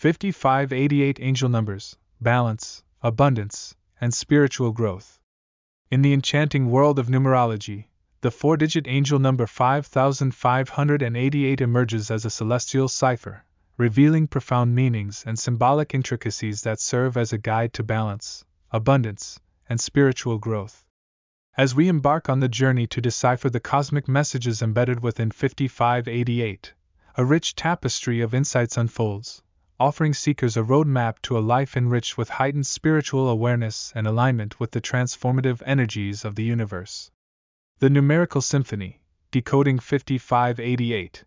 5588 Angel Numbers, Balance, Abundance, and Spiritual Growth. In the enchanting world of numerology, the four-digit angel number 5588 emerges as a celestial cipher, revealing profound meanings and symbolic intricacies that serve as a guide to balance, abundance, and spiritual growth. As we embark on the journey to decipher the cosmic messages embedded within 5588, a rich tapestry of insights unfolds, offering seekers a roadmap to a life enriched with heightened spiritual awareness and alignment with the transformative energies of the universe. The Numerical Symphony, Decoding 5588.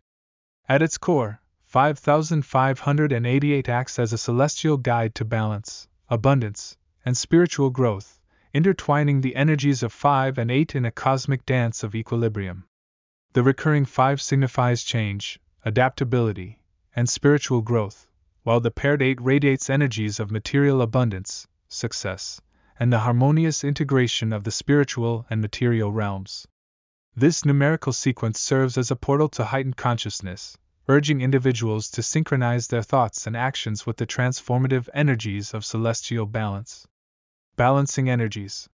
At its core, 5588 acts as a celestial guide to balance, abundance, and spiritual growth, intertwining the energies of 5 and 8 in a cosmic dance of equilibrium. The recurring 5 signifies change, adaptability, and spiritual growth, while the paired 8 radiates energies of material abundance, success, and the harmonious integration of the spiritual and material realms. This numerical sequence serves as a portal to heightened consciousness, urging individuals to synchronize their thoughts and actions with the transformative energies of celestial balance. Balancing energies.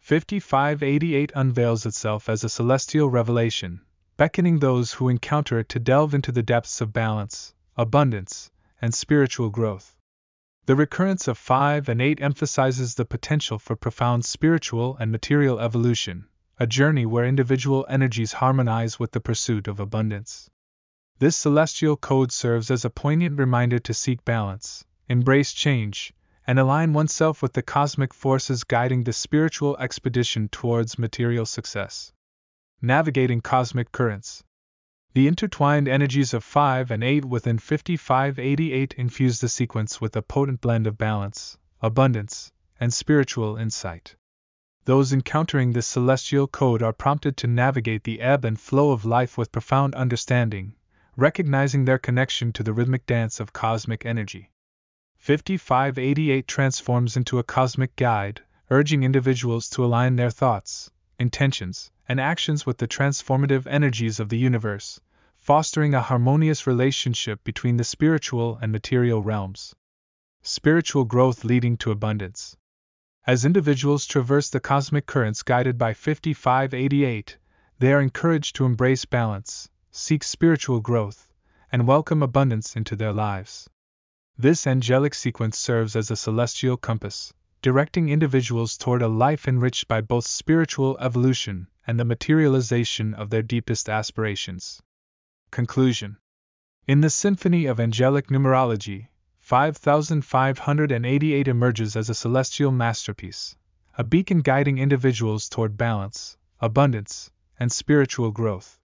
5588 unveils itself as a celestial revelation, beckoning those who encounter it to delve into the depths of balance, abundance, and spiritual growth. The recurrence of 5 and 8 emphasizes the potential for profound spiritual and material evolution, a journey where individual energies harmonize with the pursuit of abundance. This celestial code serves as a poignant reminder to seek balance, embrace change, and align oneself with the cosmic forces guiding the spiritual expedition towards material success. Navigating cosmic currents. The intertwined energies of 5 and 8 within 5588 infuse the sequence with a potent blend of balance, abundance, and spiritual insight. Those encountering this celestial code are prompted to navigate the ebb and flow of life with profound understanding, recognizing their connection to the rhythmic dance of cosmic energy. 5588 transforms into a cosmic guide, urging individuals to align their thoughts, intentions, and actions with the transformative energies of the universe, fostering a harmonious relationship between the spiritual and material realms. Spiritual growth leading to abundance. As individuals traverse the cosmic currents guided by 5588, they are encouraged to embrace balance, seek spiritual growth, and welcome abundance into their lives. This angelic sequence serves as a celestial compass, directing individuals toward a life enriched by both spiritual evolution and the materialization of their deepest aspirations. Conclusion. In the symphony of angelic numerology, 5588 emerges as a celestial masterpiece, a beacon guiding individuals toward balance, abundance, and spiritual growth.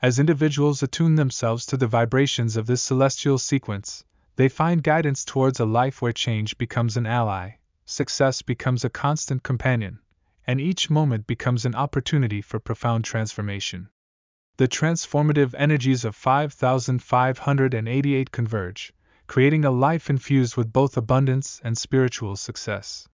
As individuals attune themselves to the vibrations of this celestial sequence, they find guidance towards a life where change becomes an ally, success becomes a constant companion, and each moment becomes an opportunity for profound transformation. The transformative energies of 5588 converge, creating a life infused with both abundance and spiritual success.